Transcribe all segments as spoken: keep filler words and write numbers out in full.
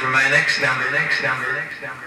for my next number, next number, next number.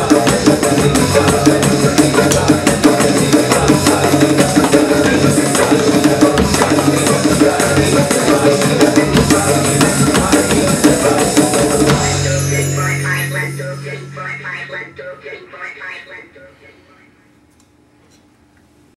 We'll be right back.